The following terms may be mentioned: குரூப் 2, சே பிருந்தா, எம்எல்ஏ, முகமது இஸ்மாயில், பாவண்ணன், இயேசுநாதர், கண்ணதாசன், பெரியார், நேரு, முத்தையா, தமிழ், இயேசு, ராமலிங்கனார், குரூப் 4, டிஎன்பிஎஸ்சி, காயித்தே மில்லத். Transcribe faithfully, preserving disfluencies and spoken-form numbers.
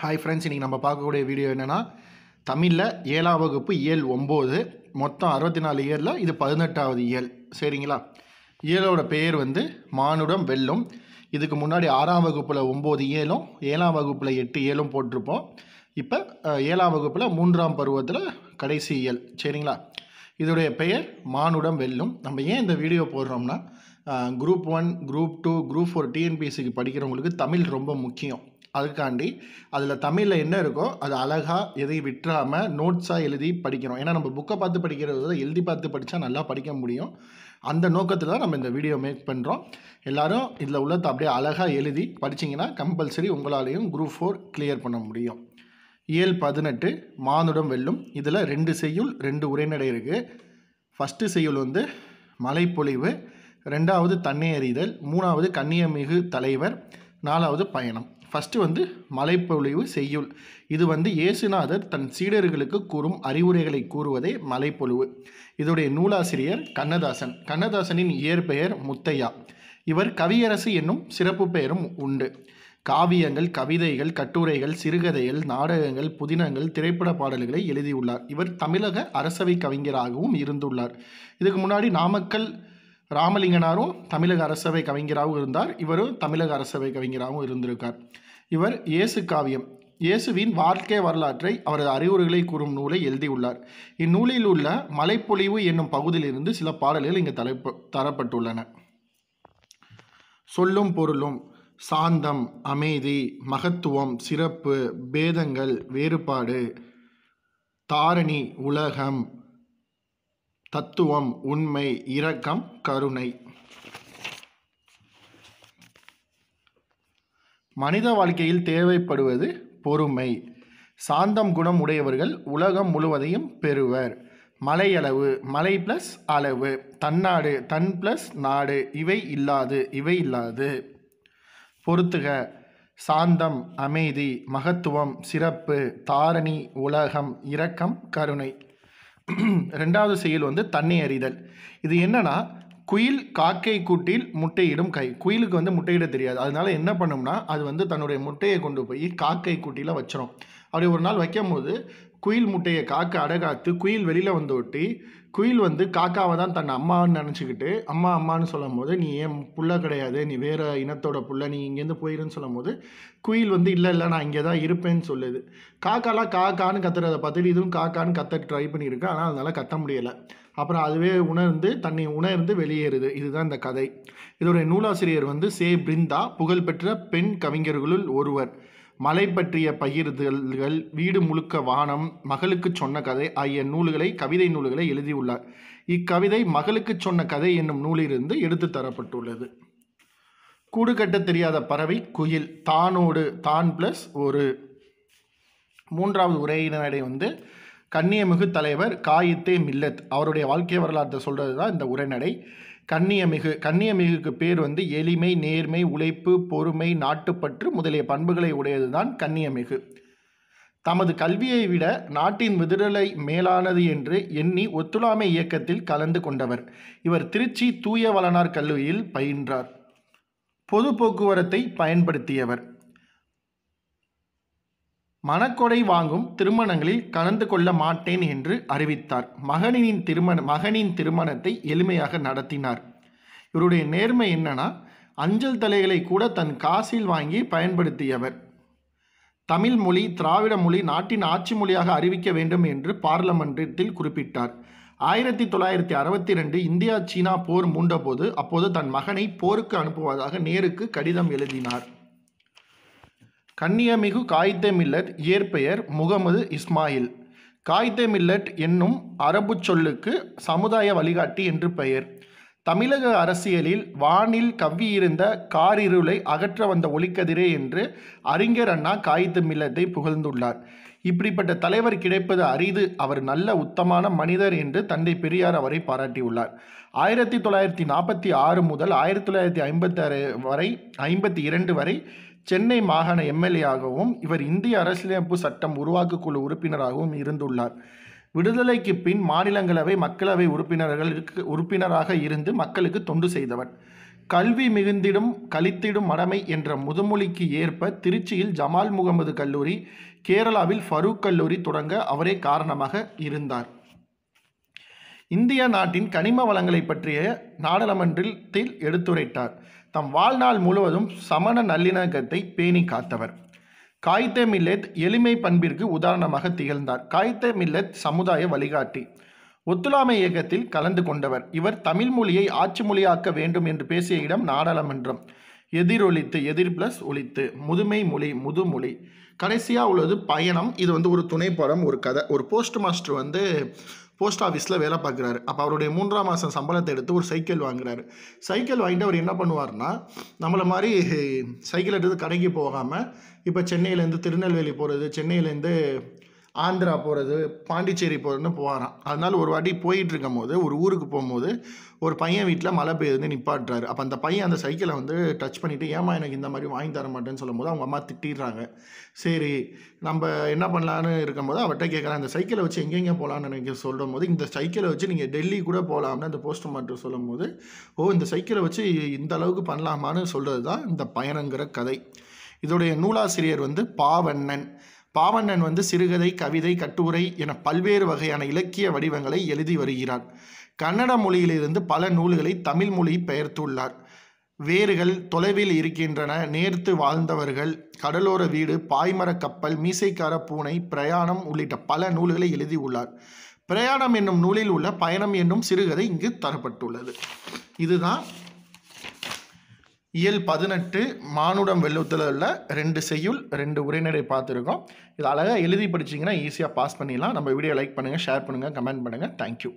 Hi friends, இன்றைக்கி நம்ம பார்க்கக்கூடிய வீடியோ என்னென்னா, தமிழில் ஏழாம் வகுப்பு இயல் ஒம்பது, மொத்தம் அறுபத்தி நாலு இயலில் இது பதினெட்டாவது இயல். சரிங்களா? இயலோட பெயர் வந்து மானுடம் வெல்லும். இதுக்கு முன்னாடி ஆறாம் வகுப்பில் ஒம்பது இயலும் ஏழாம் வகுப்பில் எட்டு இயலும் போட்டிருப்போம். இப்போ ஏழாம் வகுப்பில் மூன்றாம் பருவத்தில் கடைசி இயல். சரிங்களா? இதோடைய பெயர் மானுடம் வெல்லும். நம்ம ஏன் இந்த வீடியோ போடுறோம்னா, group one, group two, group four டிஎன்பிஎஸ்சிக்கு படிக்கிறவங்களுக்கு தமிழ் ரொம்ப முக்கியம். அதுக்காண்டி அதில் தமிழில் என்ன இருக்கோ அது அழகாக, எதையும் விட்டுறாமல் நோட்ஸாக எழுதி படிக்கிறோம். ஏன்னா நம்ம புக்கை பார்த்து படிக்கிறத எழுதி பார்த்து படித்தா நல்லா படிக்க முடியும். அந்த நோக்கத்தில் தான் நம்ம இந்த வீடியோ மேக் பண்ணுறோம். எல்லோரும் இதில் உள்ளதை அப்படியே அழகாக எழுதி படிச்சிங்கன்னா கம்பல்சரி உங்களாலேயும் குரூப் ஃபோர் கிளியர் பண்ண முடியும். இயல் பதினெட்டு மானுடம் வெல்லும். இதில் ரெண்டு செய்யுள் ரெண்டு உரைநடை இருக்குது. ஃபஸ்ட்டு செய்யுள் வந்து மழைப்பொழிவு, ரெண்டாவது தண்ணி எறிதல், மூணாவது கண்ணியமிகு தலைவர், நாலாவது பயணம். ஃபஸ்ட்டு வந்து மழைப்பொழிவு செய்யுள். இது வந்து இயேசுநாதர் தன் சீடர்களுக்கு கூறும் அறிவுரைகளை கூறுவதே மழைப்பொழிவு. இதோடைய நூலாசிரியர் கண்ணதாசன். கண்ணதாசனின் இயற்பெயர் முத்தையா. இவர் கவியரசு என்னும் சிறப்பு பெயரும் உண்டு. காவியங்கள், கவிதைகள், கட்டுரைகள், சிறுகதைகள், நாடகங்கள், புதினங்கள், திரைப்பட பாடல்களை எழுதியுள்ளார். இவர் தமிழக அரசவை கவிஞராகவும் இருந்துள்ளார். இதுக்கு முன்னாடி நாமக்கல் ராமலிங்கனாரும் தமிழக அரசவை கவிஞராகவும் இருந்தார். இவரும் தமிழக அரசவை கவிஞராகவும் இருந்திருக்கார். இவர் இயேசு காவியம், இயேசுவின் வாழ்க்கை வரலாற்றை, அவரது அறிவுரைகளை கூறும் நூலை எழுதியுள்ளார். இந்நூலில் உள்ள மழைப்பொழிவு என்னும் பகுதியிலிருந்து சில பாடல்கள் இங்கு தலைப்பு தரப்பட்டுள்ளன. சொல்லும் பொருளும் சாந்தம், அமைதி, மகத்துவம், சிறப்பு, பேதங்கள், வேறுபாடு, தாரணி, உலகம், தத்துவம், உண்மை, இரக்கம், கருணை. மனித வாழ்க்கையில் தேவைப்படுவது பொறுமை. சாந்தம் குணம் உடையவர்கள் உலகம் முழுவதையும் பெறுவர். மலையளவு, மலை பிளஸ் அளவு, தன்னாடு, தன் பிளஸ் நாடு, இவை இல்லாது, இவை இல்லாது. பொறுத்துக சாந்தம், அமைதி, மகத்துவம், சிறப்பு, தாரணி, உலகம், இரக்கம், கருணை. ரெண்டாவது செயல் வந்து தண்ணி அறிதல். இது என்னன்னா, குயில் காக்கை கூட்டில் முட்டையிடும் கை. குயிலுக்கு வந்து முட்டையிட தெரியாது. அதனால என்ன பண்ணோம்னா, அது வந்து தன்னுடைய முட்டையை கொண்டு போய் காக்கை கூட்டியில் வச்சிரும். அப்படி ஒரு நாள் வைக்கும் போது குயில் முட்டையை காக்க அடகாத்து குயில் வெளியில் வந்து ஒட்டி, குயில் வந்து காக்காவை தான் தன் அம்மான்னு நினச்சிக்கிட்டு அம்மா அம்மான்னு சொல்லும் போது, நீ ஏன் புள்ள கிடையாது, நீ வேறு இனத்தோட புள்ள, நீ இங்கேருந்து போயிருன்னு சொல்லும் போது குயில் வந்து இல்லை இல்லை நான் இங்கே தான் இருப்பேன்னு சொல்லுது. காக்காலாம் காக்கான்னு கத்துறதை பார்த்துட்டு இதுவும் காக்கான்னு கத்த ட்ரை பண்ணியிருக்கு. ஆனால் அதனால் கத்த முடியலை. அப்புறம் அதுவே உணர்ந்து தன்னை உணர்ந்து வெளியேறுது. இதுதான் இந்த கதை. இதோடைய நூலாசிரியர் வந்து சே பிருந்தா, புகழ்பெற்ற பெண் கவிஞர்களுள் ஒருவர். மலை பற்றிய பகிர்தல்கள், வீடு முழுக்க வானம், மகளுக்கு சொன்ன கதை ஆகிய நூல்களை, கவிதை நூல்களை எழுதியுள்ளார். இக்கவிதை மகளுக்கு சொன்ன கதை என்னும் நூலிலிருந்து எடுத்து தரப்பட்டுள்ளது. கூடு கட்ட தெரியாத பறவை குயில், தானோடு, தான் பிளஸ் ஒரு. மூன்றாவது உரையினடை வந்து கண்ணியமிகு தலைவர் காயித்தே மில்லத். அவருடைய வாழ்க்கை வரலாற்றை சொல்கிறது தான் இந்த உரைநடை. கண்ணியமிகு, கண்ணியமிகுக்கு பேர் வந்து எளிமை, நேர்மை, உழைப்பு, பொறுமை, நாட்டுப்பற்று முதலிய பண்புகளை உடையது தான் கண்ணியமிகு. தமது கல்வியை விட நாட்டின் விடுதலை மேலானது என்று எண்ணி ஒத்துழைமை இயக்கத்தில் கலந்து கொண்டவர். இவர் திருச்சி தூயவளனார் கல்லூரியில் பயின்றார். பொது போக்குவரத்தை பயன்படுத்தியவர். மணக்கொடை வாங்கும் திருமணங்களில் கலந்து கொள்ள மாட்டேன் என்று அறிவித்தார். மகனின் திருமண மகனின் திருமணத்தை எளிமையாக நடத்தினார். இவருடைய நேர்மை என்னன்னா, அஞ்சல் தலைகளை கூட தன் காசில் வாங்கி பயன்படுத்தியவர். தமிழ் மொழி, திராவிட மொழி நாட்டின் ஆட்சி மொழியாக அறிவிக்க வேண்டும் என்று பார்லமென்ட்டில் குறிப்பிட்டார். ஆயிரத்தி தொள்ளாயிரத்தி அறுபத்தி ரெண்டு இந்தியா சீனா போர் மூண்டபோது அப்போது தன் மகனை போருக்கு அனுப்புவதாக நேருக்கு கடிதம் எழுதினார். கண்ணியமிகு காயித்தே மில்லட் இயற்பெயர் முகமது இஸ்மாயில். காயித்தே மில்லட் என்னும் அரபு சொல்லுக்கு சமுதாய வழிகாட்டி என்று பெயர். தமிழக அரசியலில் வானில் கவ்வியிருந்த காரிருளை அகற்ற வந்த ஒளிக்கதிரே என்று அறிஞர் அண்ணா காயித்தே மில்லத்தை புகழ்ந்துள்ளார். இப்படிப்பட்ட தலைவர் கிடைப்பது அரிது, அவர் நல்ல உத்தமமான மனிதர் என்று தந்தை பெரியார் அவரை பாராட்டியுள்ளார். ஆயிரத்தி தொள்ளாயிரத்தி நாற்பத்தி ஆறு முதல் ஆயிரத்தி தொள்ளாயிரத்தி ஐம்பத்தாறு வரை ஐம்பத்தி இரண்டு வரை சென்னை மாகாண எம்எல்ஏயாகவும் இவர் இந்திய அரசியலமைப்பு சட்டம் உருவாக்கு குழு உறுப்பினராகவும் இருந்துள்ளார். விடுதலைக்கு பின் மாநிலங்களவை மக்களவை உறுப்பினர்களுக்கு உறுப்பினராக இருந்து மக்களுக்கு தொண்டு செய்தவர். கல்வி மிகுந்திடும் கலித்திடும் மடமை என்ற முதுமொழிக்கு ஏற்ப திருச்சியில் ஜமால் முகமது கல்லூரி, கேரளாவில் ஃபரூக் கல்லூரி தொடங்க அவரே காரணமாக இருந்தார். இந்திய நாட்டின் கனிம வளங்களை பற்றிய நாடாளுமன்றத்தில் எடுத்துரைத்தார். தம் வாழ்நாள் முழுவதும் சமண நல்லிணக்கத்தை பேணி காத்தவர். காயிதே மில்லத் எளிமை பண்பிற்கு உதாரணமாக திகழ்ந்தார். காயிதே மில்லத் சமுதாய வழிகாட்டி. ஒத்துழைமை இயக்கத்தில் கலந்து கொண்டவர். இவர் தமிழ் மொழியை ஆட்சி மொழியாக்க வேண்டும் என்று பேசிய இடம் நாடாளுமன்றம். எதிரொலித்து, எதிர் பிளஸ் ஒலித்து, முதுமை மொழி, முதுமொழி. கடைசியாக உள்ளது பயணம். இது வந்து ஒரு துணைப்படம், ஒரு கதை. ஒரு போஸ்ட் மாஸ்டர் வந்து போஸ்ட் ஆஃபீஸில் வேலை பார்க்குறாரு. அப்போ அவருடைய மூன்றாம் மாதம் சம்பளத்தை எடுத்து ஒரு சைக்கிள் வாங்குறாரு. சைக்கிள் வாங்கிட்டு அவர் என்ன பண்ணுவார்னா, நம்மளை மாதிரி சைக்கிள் எடுத்து கடைக்கு போகாமல் இப்போ சென்னையிலேருந்து திருநெல்வேலி போகிறது, சென்னையிலேருந்து ஆந்திரா போகிறது, பாண்டிச்சேரி போகிறதுன்னு போகிறான். அதனால் ஒரு வாட்டி போயிட்டு இருக்கும் போது, ஒரு ஊருக்கு போகும்போது, ஒரு பையன் வீட்டில் மழை பெய்யுது, நிப்பாட்டுறாரு. அப்போ அந்த பையன் அந்த சைக்கிளை வந்து டச் பண்ணிவிட்டு, ஏமா எனக்கு இந்த மாதிரி வாங்கி தர மாட்டேன்னு சொல்லும்போது அவங்க அம்மா திட்டிடுறாங்க. சரி நம்ம என்ன பண்ணலான்னு இருக்கும்போது அவர்கிட்ட கேட்குறாங்க, அந்த சைக்கிளை வச்சு எங்கெங்கே போகலான்னு எனக்கு சொல்லும் போது, இந்த சைக்கிளை வச்சு நீங்கள் டெல்லி கூட போகலாம்னு அந்த போஸ்ட் மாஸ்டர் சொல்லும் போது, ஓ இந்த சைக்கிளை வச்சு இந்த அளவுக்கு பண்ணலாமான்னு சொல்கிறது தான் இந்த பயணங்கிற கதை. இதோடைய நூலாசிரியர் வந்து பாவண்ணன். பாவண்ணன் வந்து சிறுகதை, கவிதை, கட்டுரை என பல்வேறு வகையான இலக்கிய வடிவங்களை எழுதி வருகிறார். கன்னட மொழியிலிருந்து பல நூல்களை தமிழ் மொழி பெயர்த்துள்ளார். வேர்கள், தொலைவில் இருக்கின்றன, நேர்த்து வாழ்ந்தவர்கள், கடலோர வீடு, பாய்மர கப்பல், மீசைக்கார பூனை, பிரயாணம் உள்ளிட்ட பல நூல்களை எழுதியுள்ளார். பிரயாணம் என்னும் நூலில் உள்ள பயணம் என்னும் சிறுகதை இங்கு தரப்பட்டுள்ளது. இதுதான் இயல் பதினெட்டு மானுடம் வெல்லுத்தில் உள்ள ரெண்டு செய்யுள், ரெண்டு உரைநடை பார்த்துருக்கோம். இது அழகாக எழுதி படிச்சிங்கன்னா ஈஸியாக பாஸ் பண்ணிடலாம். நம்ம வீடியோ லைக் பண்ணுங்கள், ஷேர் பண்ணுங்கள், கமெண்ட் பண்ணுங்கள். தேங்க்யூ.